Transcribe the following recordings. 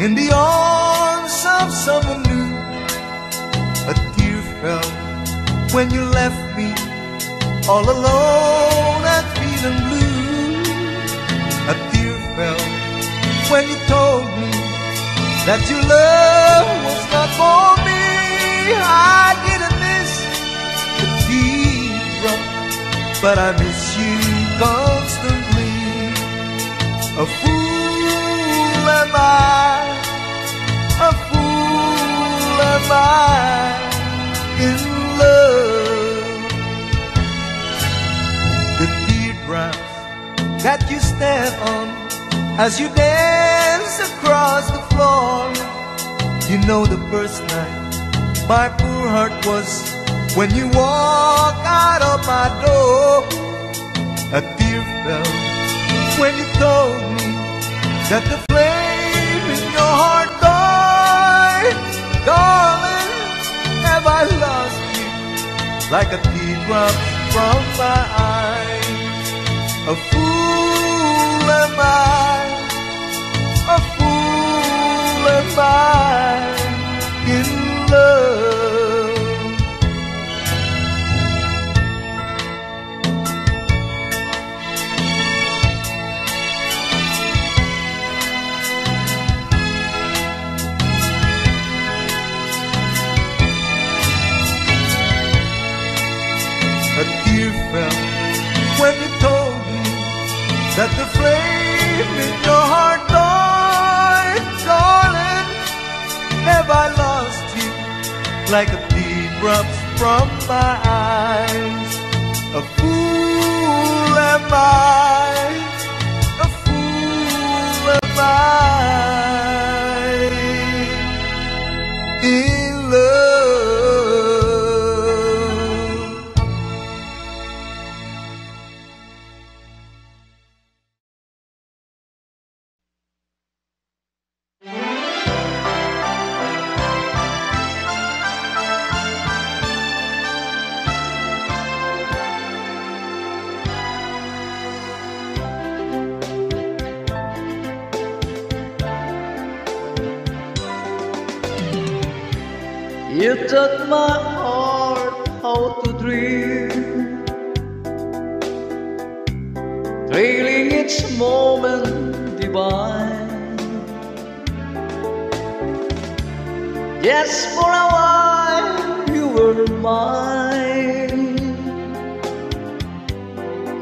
in the arms of someone new. A tear fell when you left me, all alone and feeling blue. A tear fell when you told me that your love was not for me. I didn't miss the teardrop, but I miss you constantly. A fool am I, a fool am I in love. The teardrops that you stand on as you dance across the floor. You know the first night my poor heart was when you walked out of my door. A tear fell when you told me that the flame in your heart died. Darling, have I lost you like a teardrop from my eyes? A fool am I, a fool am I in love. When you told me that the flame in your heart died, darling, have I lost you like a teardrop from my eyes? A fool am I, a fool am I in love. You taught my heart how to dream, trailing each moment divine. Yes, for a while you were mine.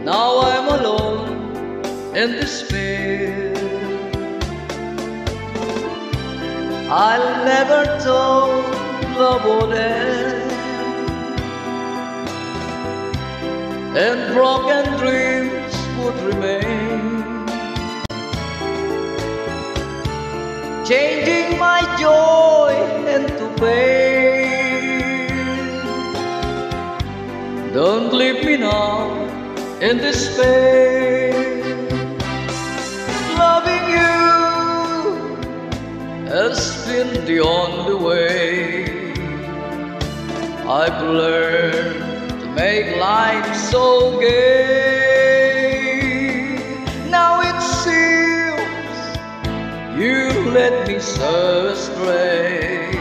Now I'm alone in despair. I'll never tell love will end, and broken dreams would remain, changing my joy into pain. Don't leave me now in despair. Loving you has been the only way I've learned to make life so gay. Now it seems you led me so astray,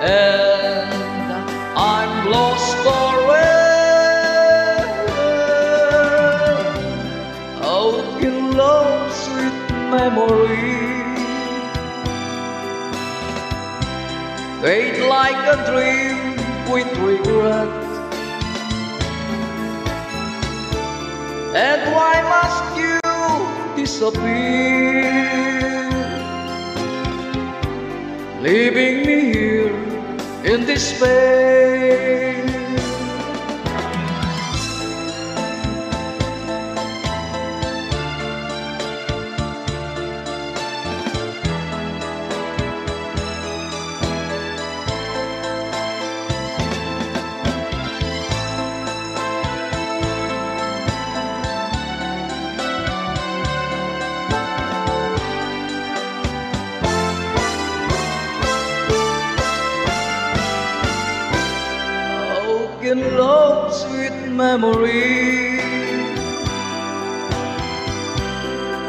and I'm lost forever. Out in love's sweet memory, fade like a dream with regret. And why must you disappear, leaving me here in despair? In love, sweet memory,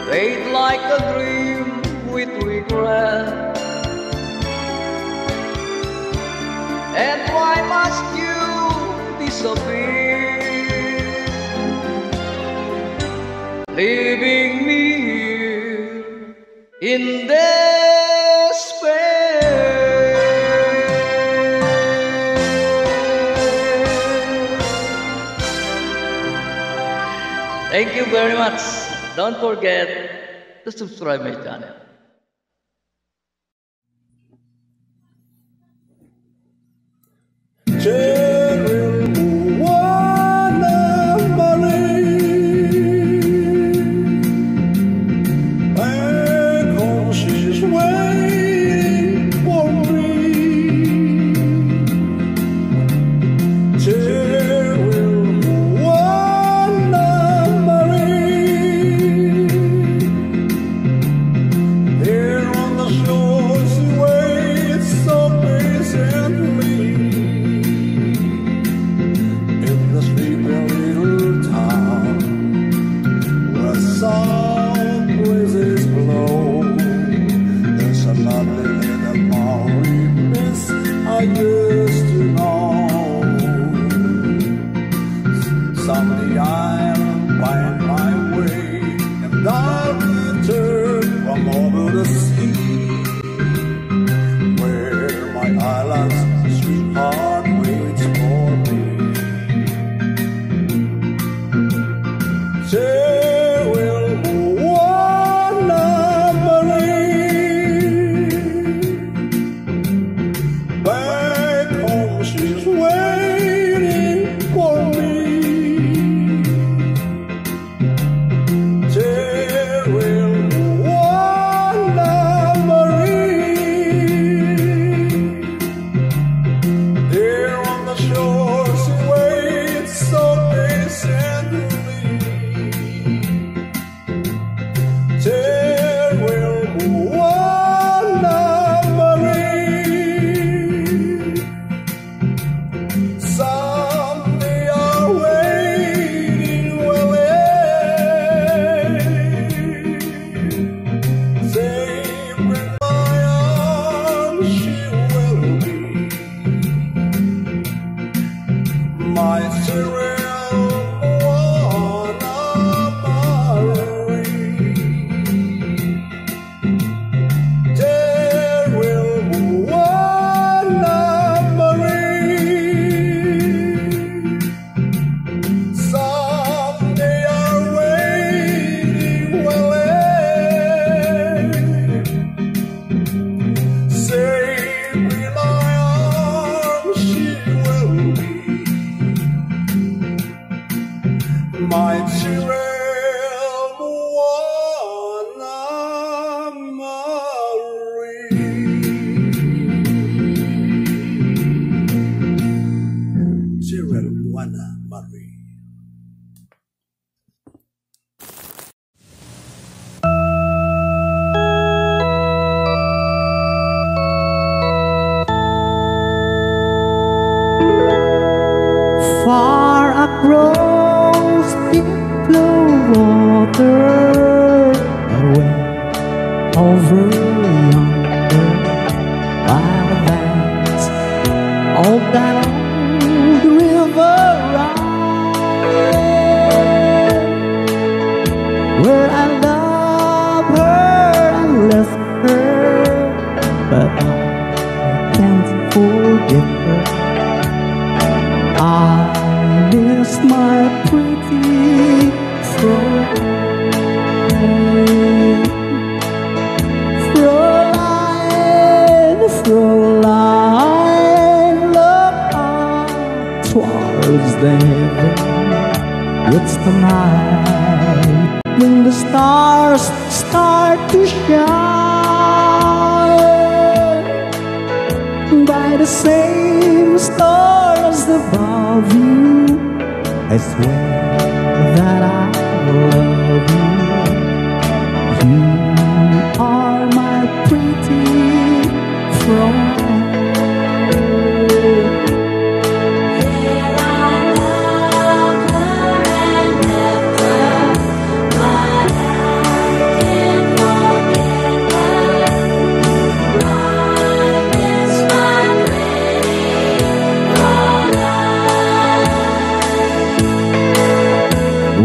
fade like a dream with regret. in despair. Thank you very much. Don't forget to subscribe my channel.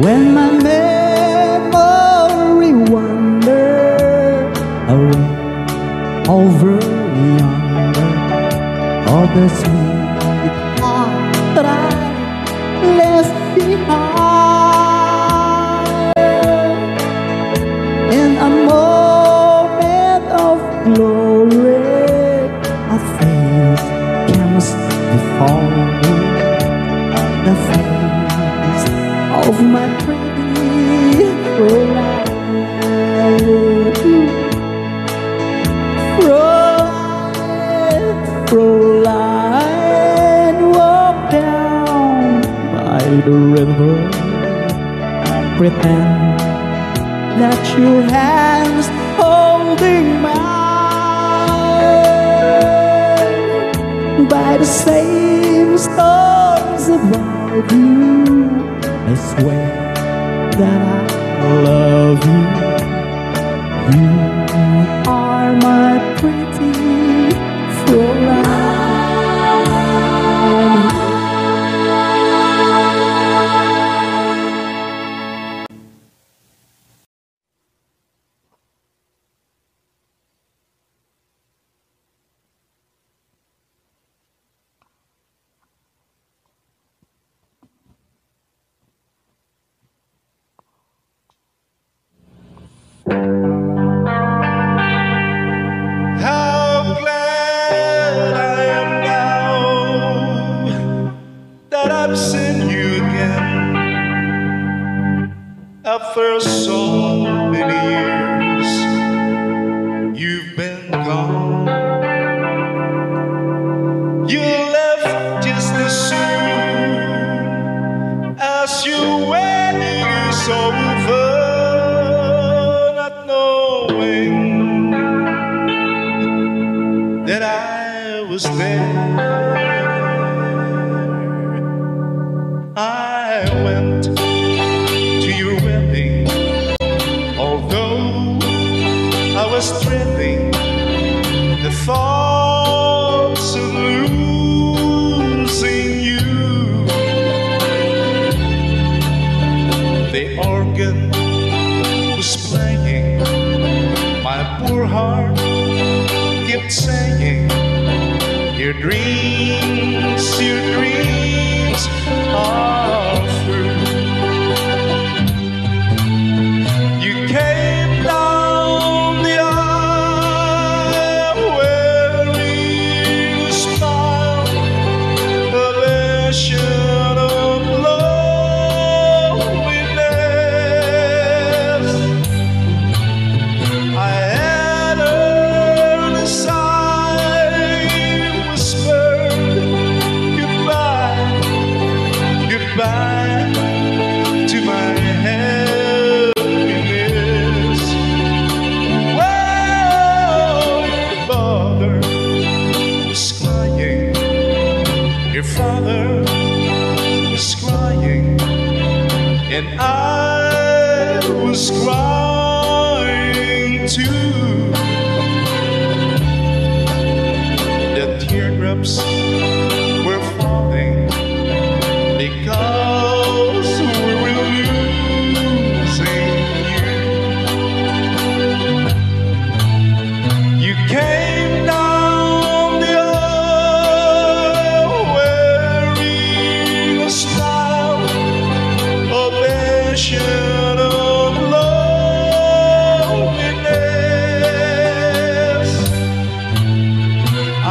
When my memory over yonder all the sweet heart that I left behind. In a moment of glory a face comes before me, the face of my pretty bride. Proline, walk down by the river, pretend that your hands holding mine. By the same stars above you, I swear that I love you. You are my pretty Proline. After so many years, you've been gone. You left just as soon as your wedding is over, not knowing that I was there. I went. Stripping the thoughts of losing you, the organ was playing, my poor heart kept saying, your dreams are through. And I was crying too. The teardrops were falling because we were losing you. You came down the aisle wearing a star. Of loneliness, I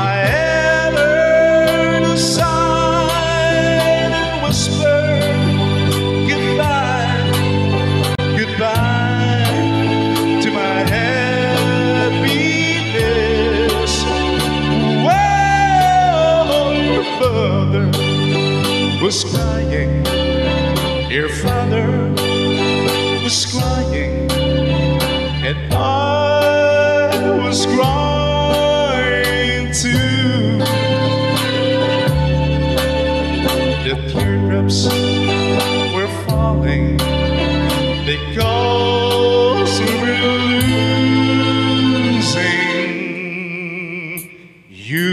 entered aside and whispered goodbye, goodbye to my happiness. Well, your father was crying, your father was crying, and I was crying too. The teardrops were falling because we were losing you.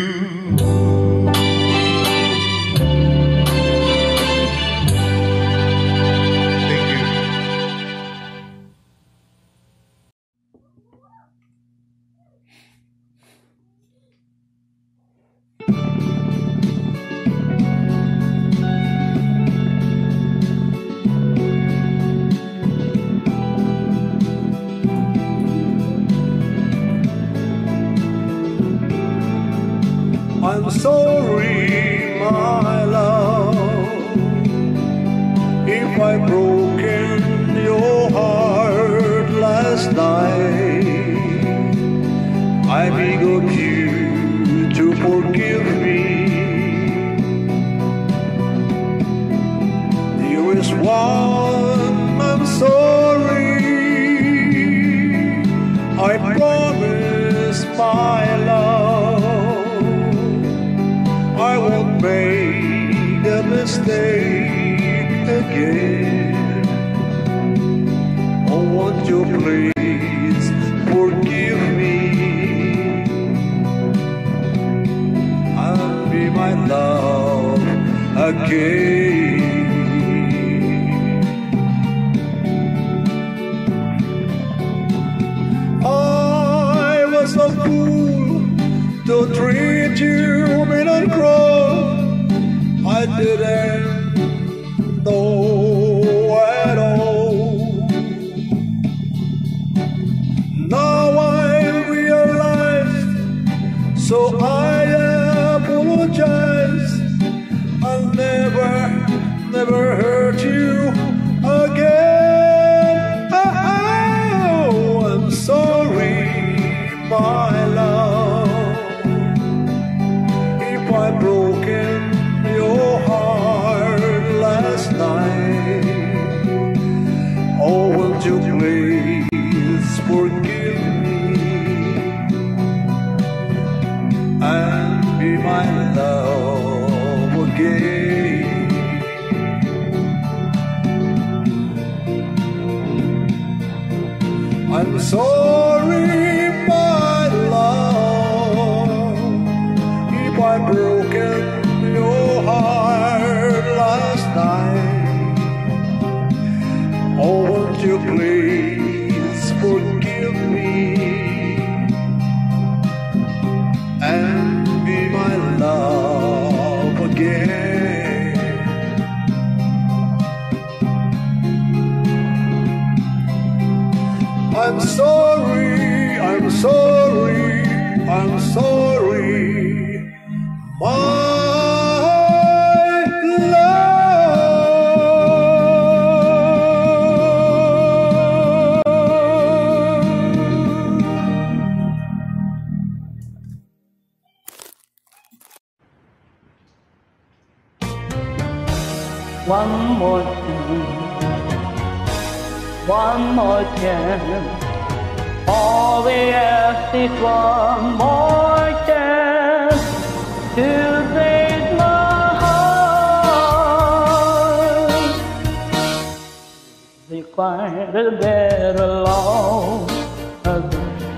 I'm sorry, my love, if I broken your heart last night. I beg of you to forgive me. Dearest one, I'm sorry. I promise, my love, made a mistake again. Oh, won't you please forgive me? I'll be my love again. I was a fool to treat you in a cross. I didn't know at all. Now I realize, so I apologize. I'll never hurt you again. Oh, I'm sorry, my love, if I broke it. You please forgive me and be my love again. I'm sorry, my love, if I broken your heart last night. Oh, won't you please forgive me and be my love again? I'm sorry, I'm sorry, I'm sorry, my one more chance. All we ask is one more chance to save my heart. They find a better love again.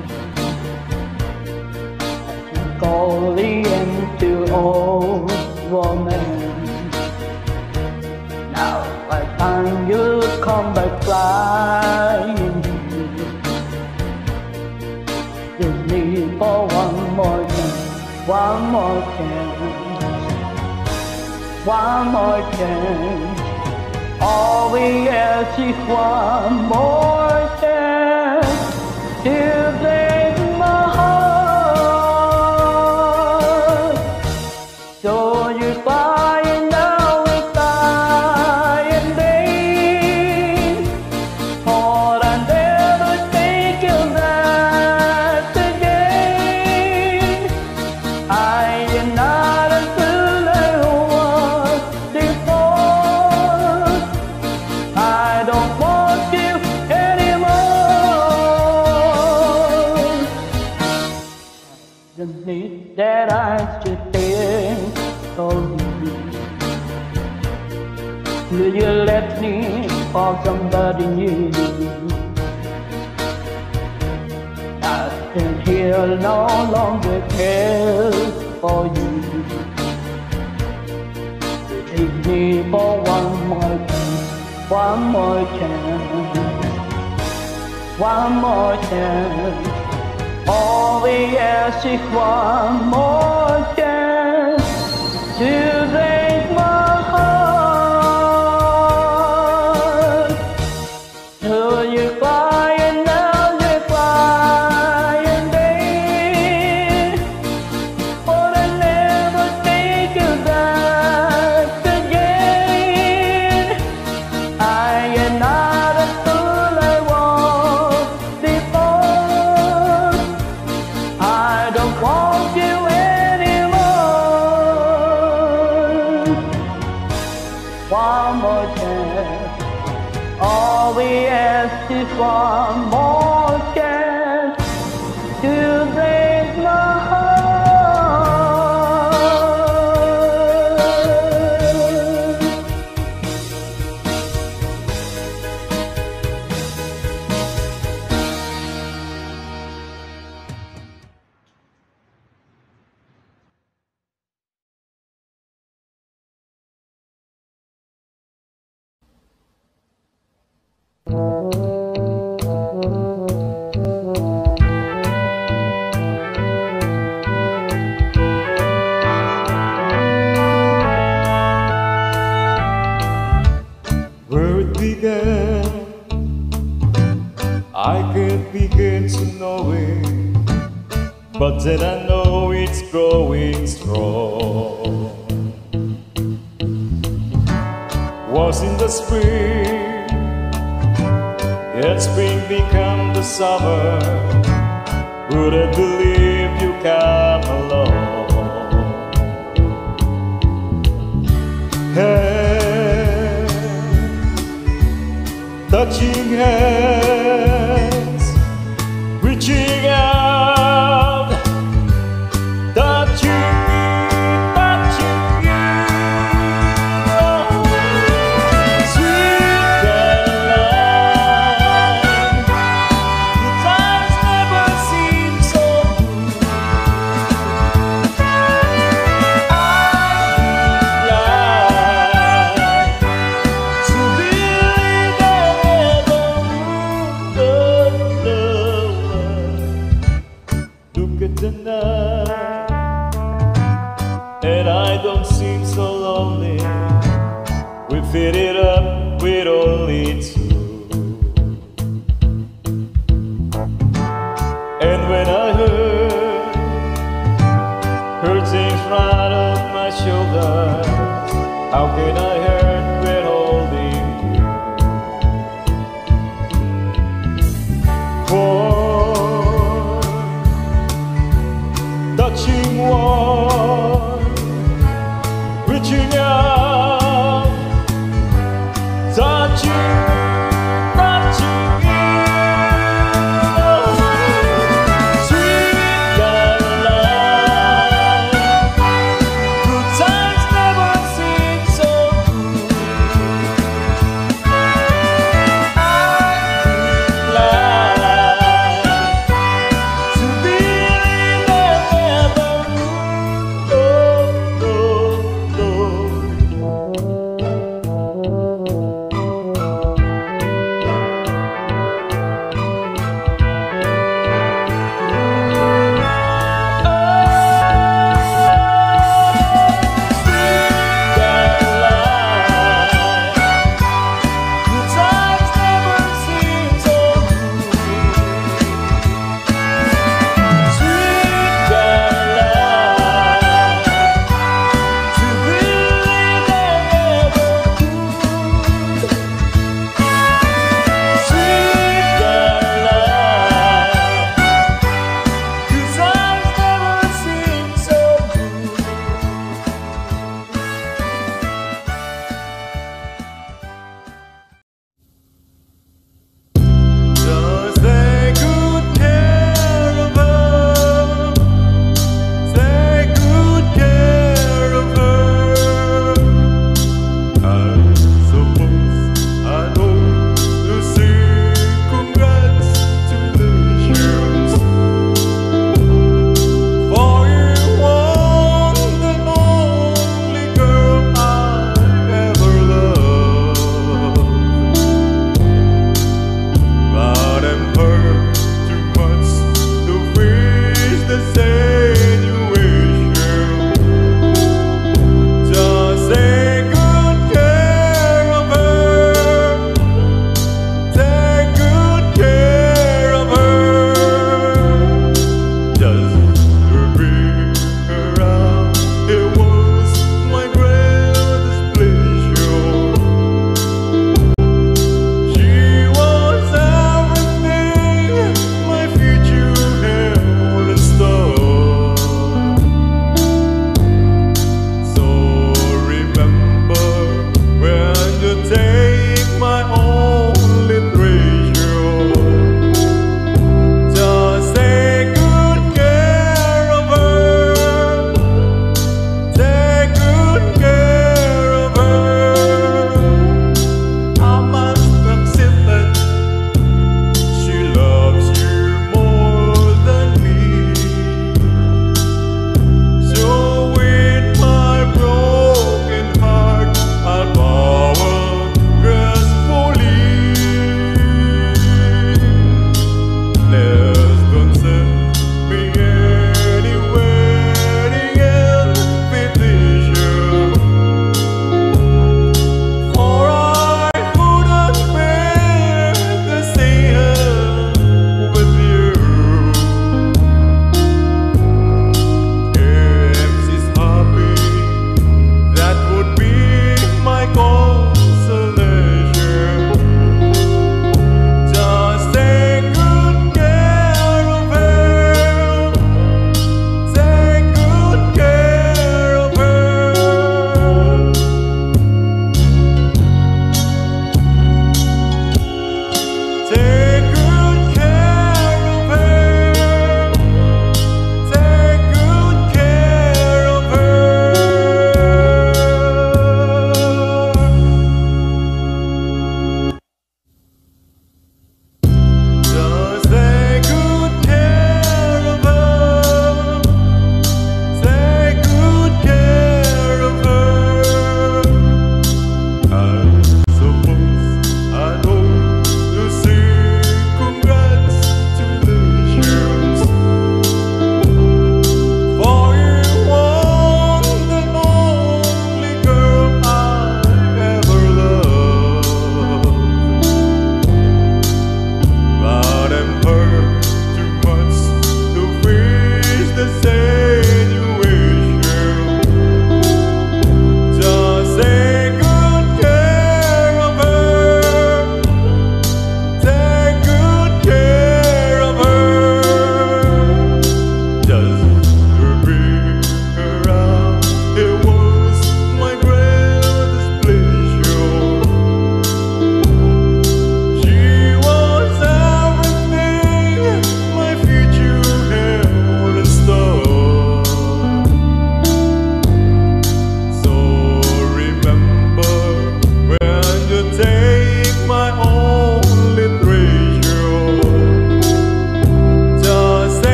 Call the end to old woman. And you'll come back flying. Just need for one more chance, one more chance, one more chance. All we ask is one more chance to save my heart. So you find. Or somebody new. I stand here no longer care for you. Take me for one more chance, one more chance, one more chance. All we ask is one more chance to save my heart. Never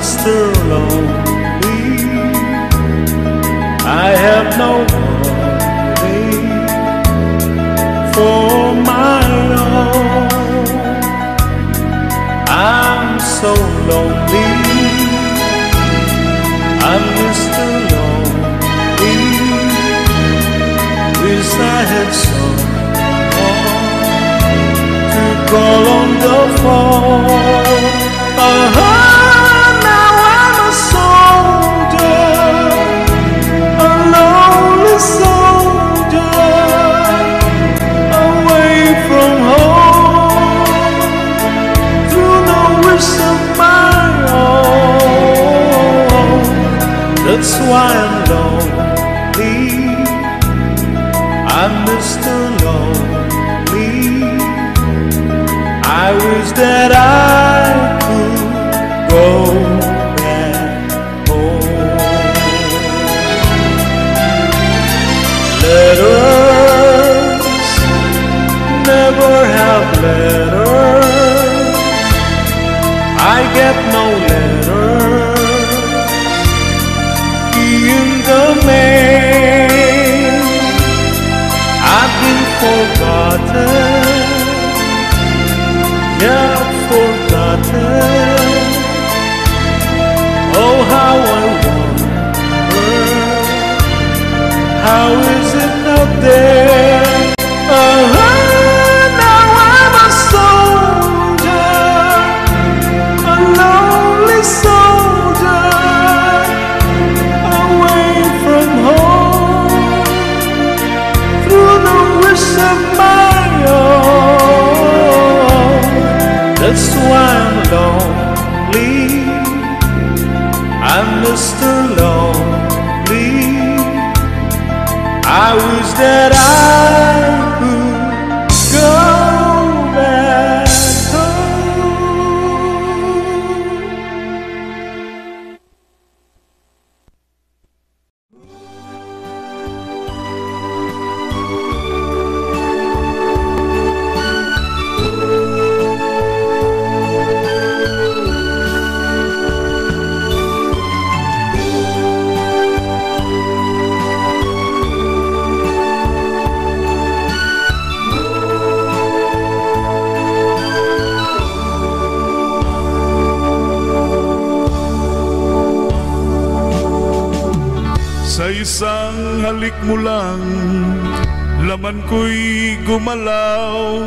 nights they're lonely. I have no money for my own. I'm so lonely. I'm Mr. Lonely. Wish I had someone to call on the phone. Now I'm a soldier, a lonely soldier, away from home, through no wish of my own. That's why I'm lonely. I'm Mr. Lonely. I wish that I letters, I get no letters in the mail. I've been forgotten, yeah, forgotten. Oh, how I wonder, how is it not there? That's why I'm lonely. I'm Mr. Lonely. I wish that I mo lang, laman ko'y gumalaw.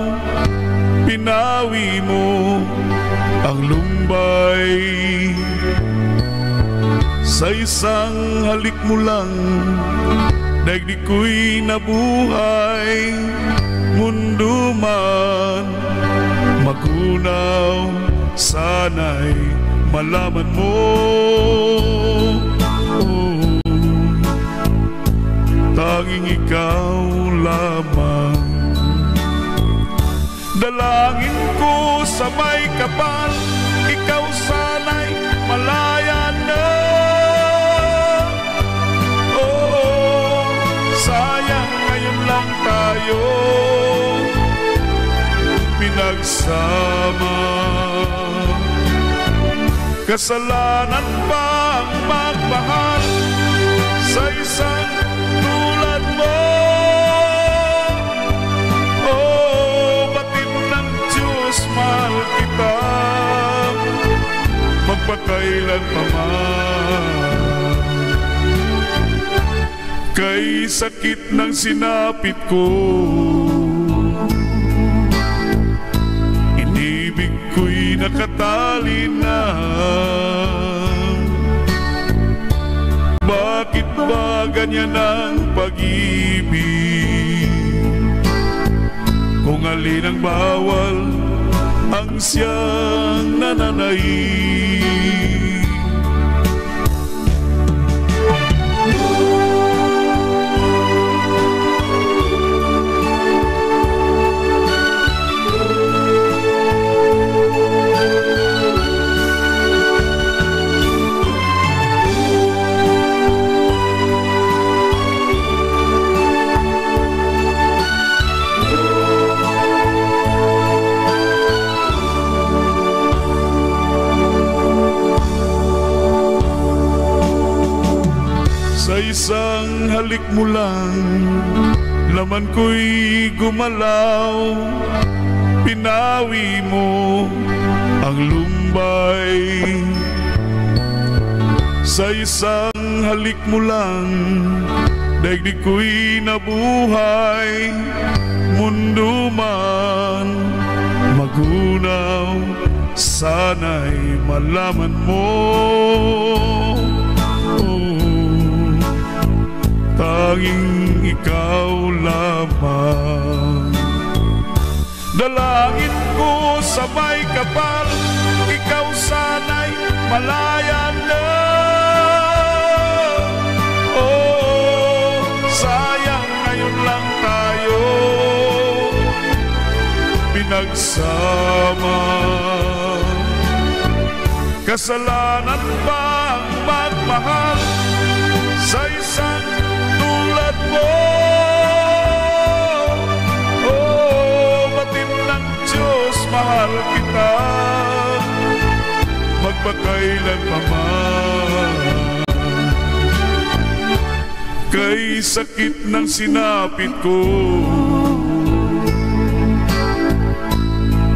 Pinawi mo ang lumbay. Sa isang halik mo lang, daigdig ko'y nabuhay. Mundo man magunaw, sana'y malaman mo. Tanging ikaw lamang dalangin ko sa may kapal. Ikaw sana'y malaya na. Oo, sayang ngayon lang tayo pinagsama. Kasalanan ba ang magmahal sa isang tulad mo? Oh, batid ng Diyos, mahal kita magpakailan pa man. Kay sakit ng sinapit ko, inibig ko'y nakatali na. Bakit ba ganyan ang pag-ibig? Kung alin ang bawal, ang siyang nananaig. isang halik mo lang, laman ko'y gumalaw. Pinawi mo ang lumbay, sa isang halik mo lang, daigdig ko'y nabuhay. Mundo man magunaw, sana'y malaman mo, tanging ikaw lamang. Dalangin ko sa may kapal, ikaw sana'y malaya na. Sayang ngayon lang tayo pinagsama. Kasalanan ba ang magmahal sa isang tulad mo? Batid ng Diyos, mahal kita magpakailan pa man. Kay sakit ng sinapit ko,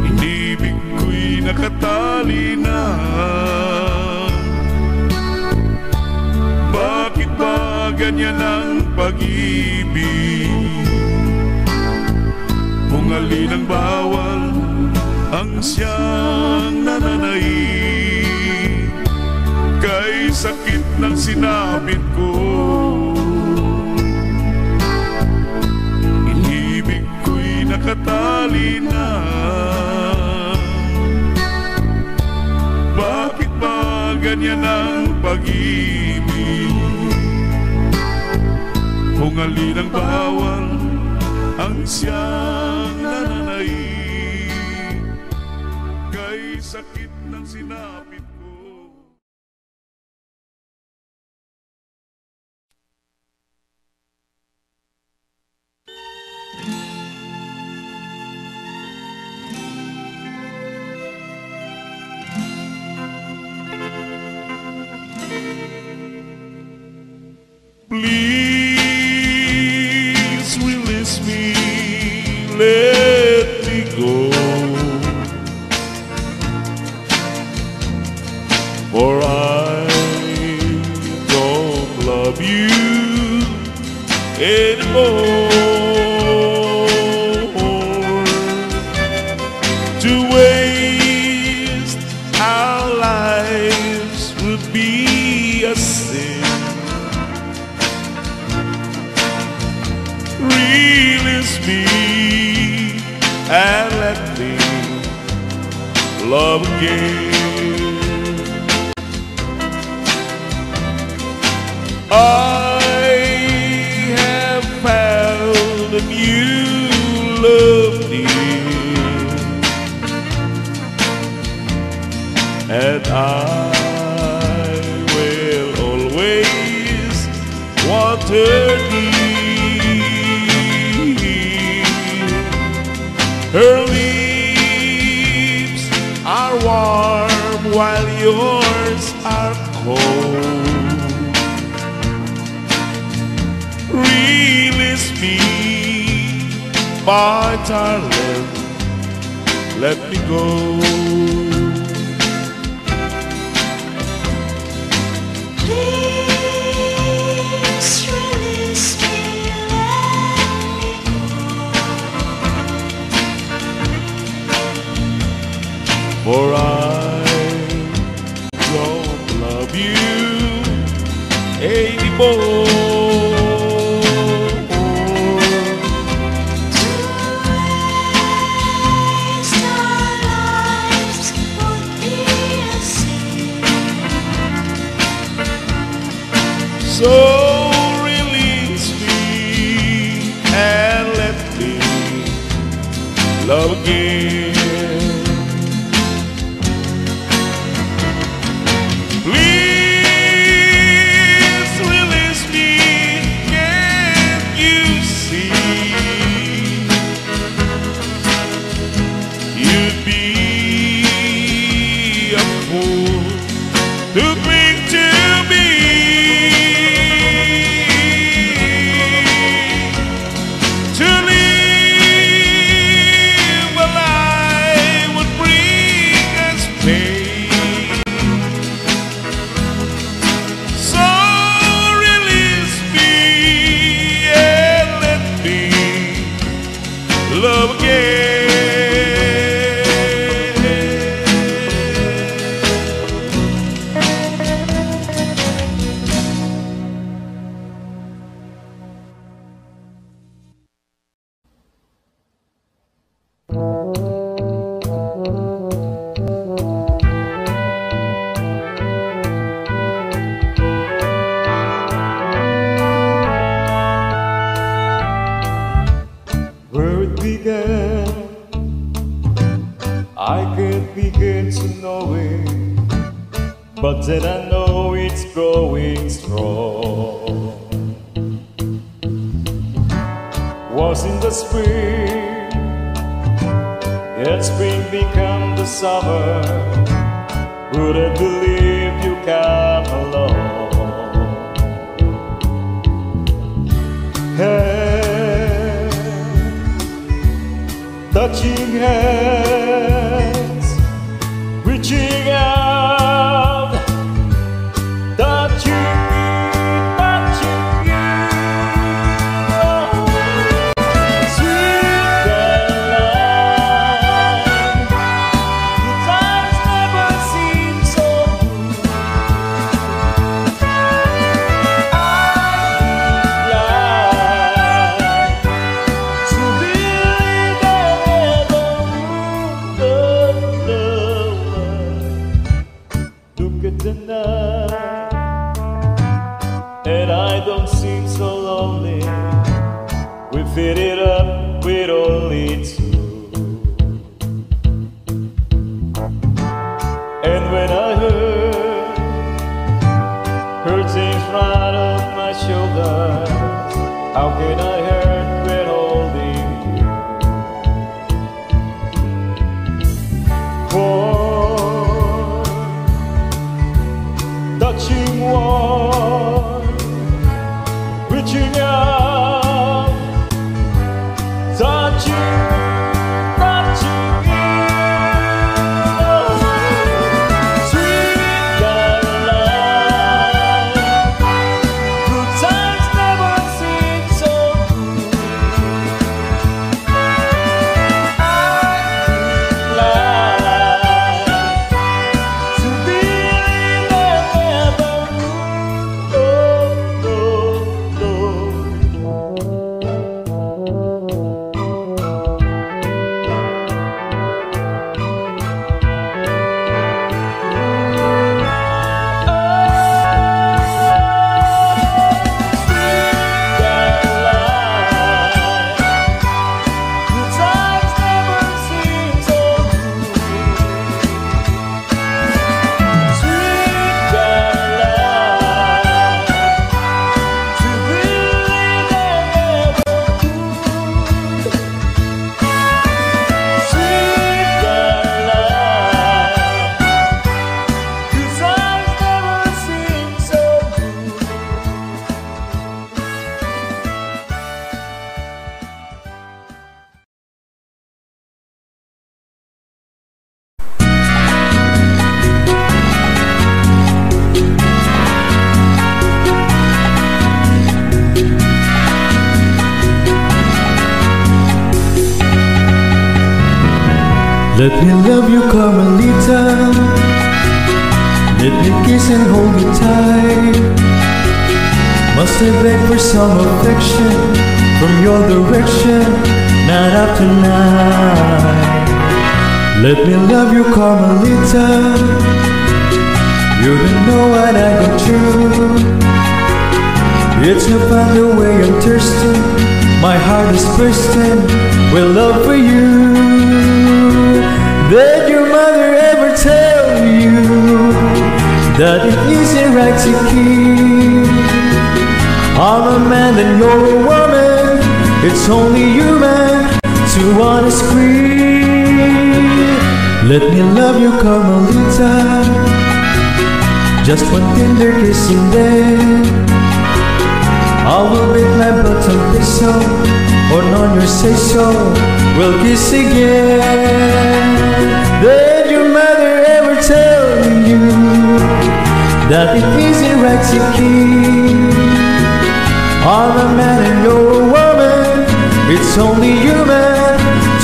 inibig ko'y nakatali na. Bakit ba ganyan ang pag-ibig? Kung alin ang bawal, ang siyang nananaig. Kay sakit ng sinapit ko, nakatali na. Bakit ba ganyan ang pag-ibig? Kung alin ang bawal, ang siyang nananaig. Kay sakit ng sinapit ko. Please release me, let me go, for I don't love you anymore. To waste our lives would be a sin. Release me and let me love again. I have found that you love me, and I will always want to. Her lips are warm while yours are cold. Release me, my darling, let me go. For I don't love you anymore. To waste our lives would be a sin. So release me and let me love again. To bring to me but then I know it's growing strong. Was in the spring, yet spring become the summer. Wouldn't believe you come along. Hey, touching hands, reaching out, touching. And I don't seem so lonely. We fit it up with only two. And when I heard things right off my shoulders, how can I hurt when holding you? For touching walls, reaching out, touching me, sweet Caroline. Good times never seem so good. I'd like to be in another room. Let me love you, Carmelita. Let me kiss and hold you tight. Must I beg for some affection from your direction, night after night? Let me love you, Carmelita. You don't know what I go through. It's no find the way I'm thirsting. My heart is bursting with love for you. Did your mother ever tell you that it isn't right to keep? I'm a man and you're a woman. It's only human to wanna scream. Let me love you, Carmelita. Just one tender kiss in there. I will beat my button pistol or on your say-so. We'll kiss again. Did your mother ever tell you that it isn't right to keep? I'm a man and you're a woman. It's only human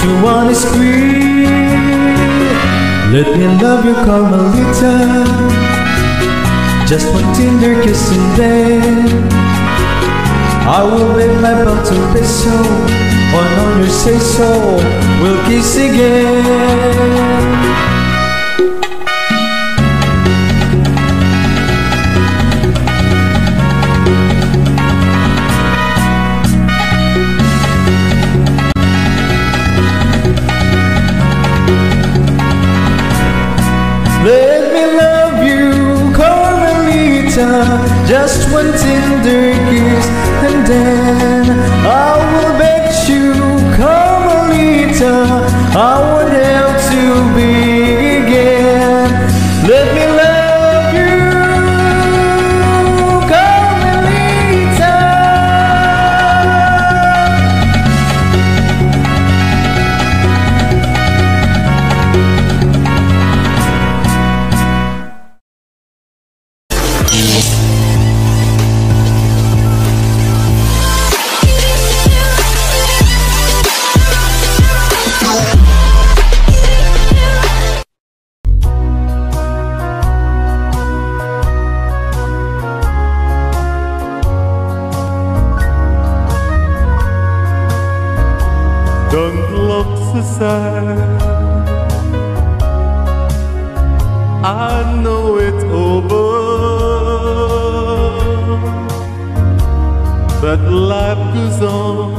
to wanna scream. Let me love you, Carmelita. Just one tender kiss and then I will make my bottle peso. On all your say-so, we'll kiss again. Let me love you, up just one tender kiss, and then I will bet you come a little. I would have to be again. Let me love you, come a little. Don't look so sad, I know it's over, but life goes on,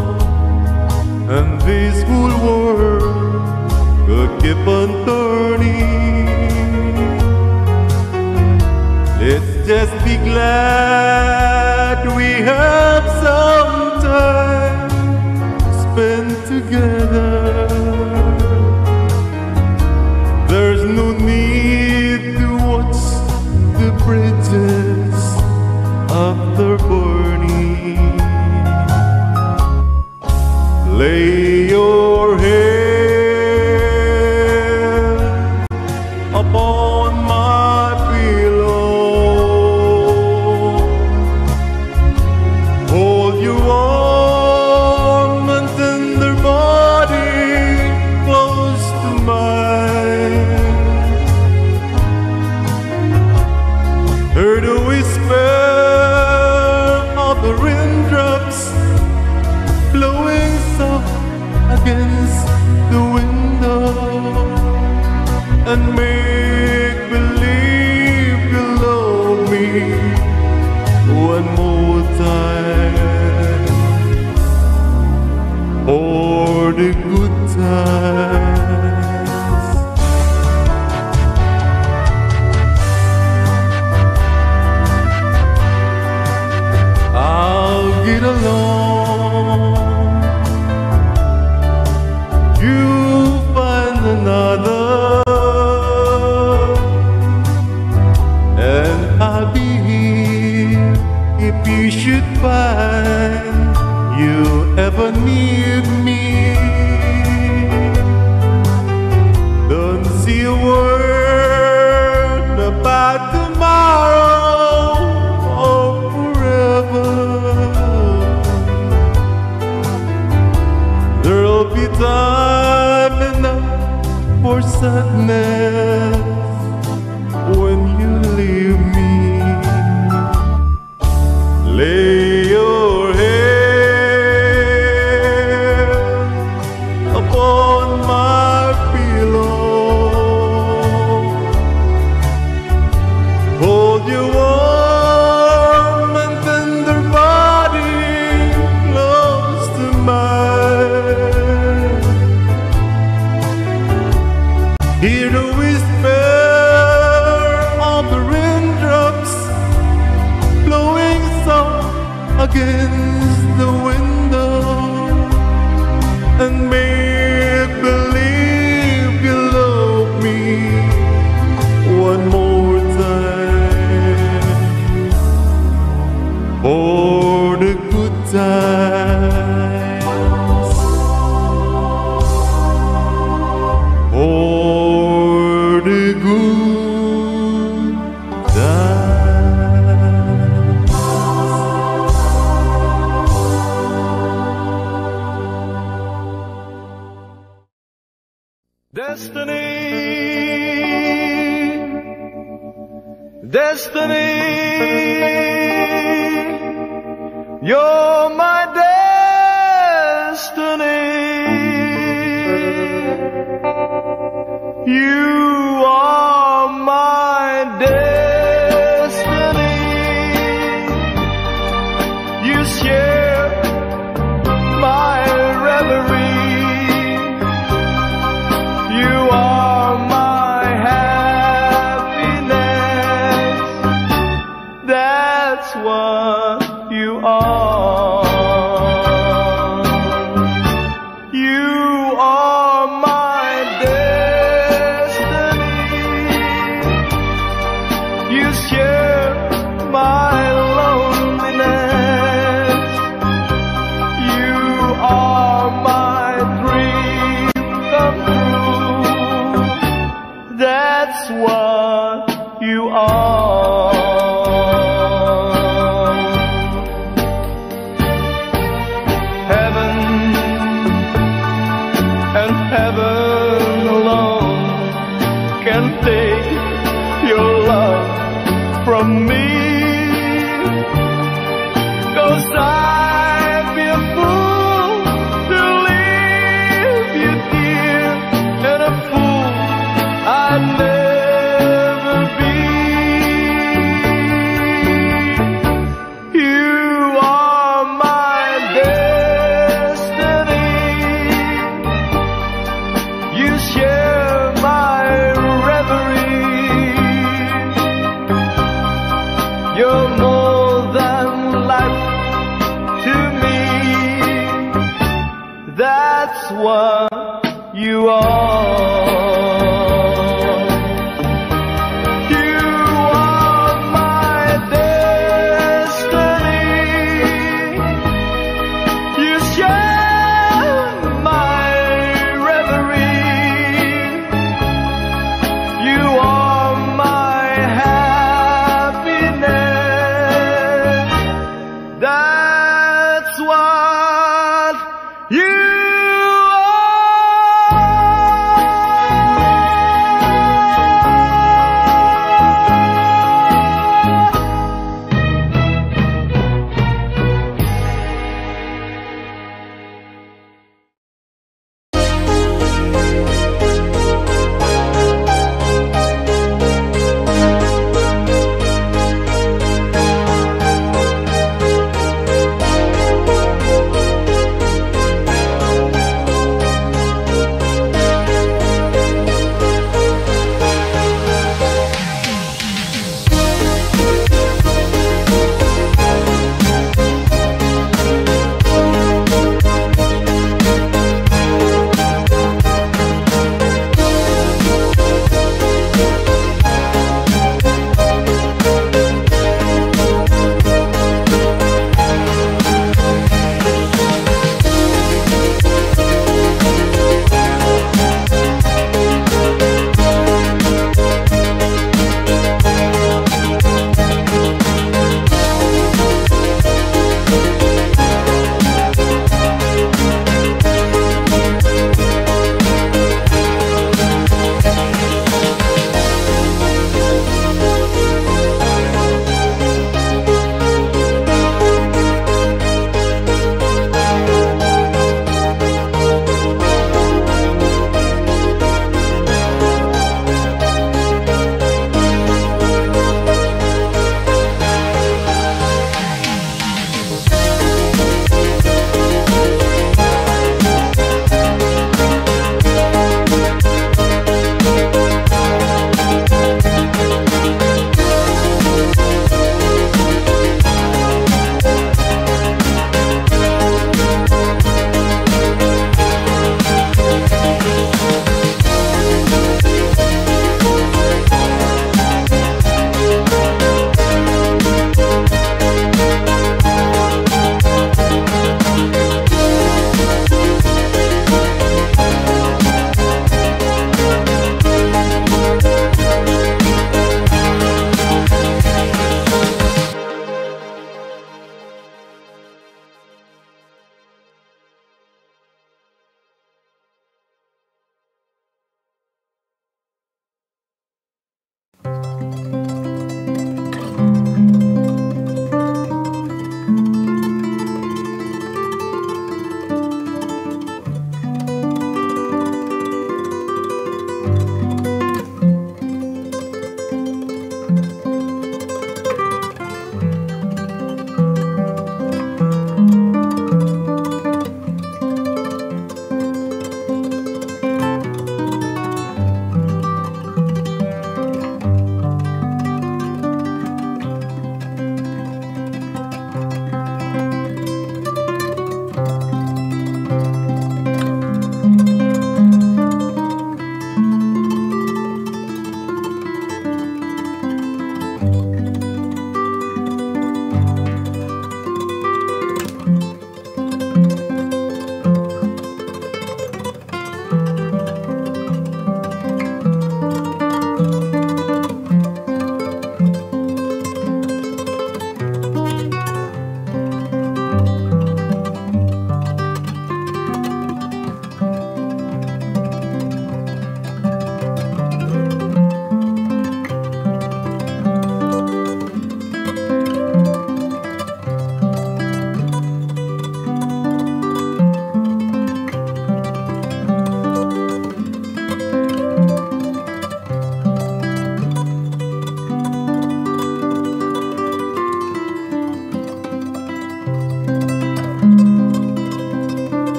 and this whole world will keep on turning. Let's just be glad we have some time together. There's no need to watch the bridges after burning. Lay your head upon my pillow, hold you up against the window, and make believe you love me one more time, for the good times. I'll get along, and I'll be here if you should find you ever need me. Don't see a word about tomorrow or forever. There'll be time enough for sadness when you leave me. Lay your head upon my pillow, hold your warm and tender body close to mine. Hear the whisper of the raindrops blowing soft against the window, and make believe you love me one more time, for the good time. Destiny, you're my destiny, you are my destiny, you share my reverie. That what you are. You are my destiny. You share my loneliness. You are my dream come true. That's what you are. Heaven alone can take your love from me, 'cause I'd be a fool to leave you dear, and a fool I'd never be. You are my that's what you are.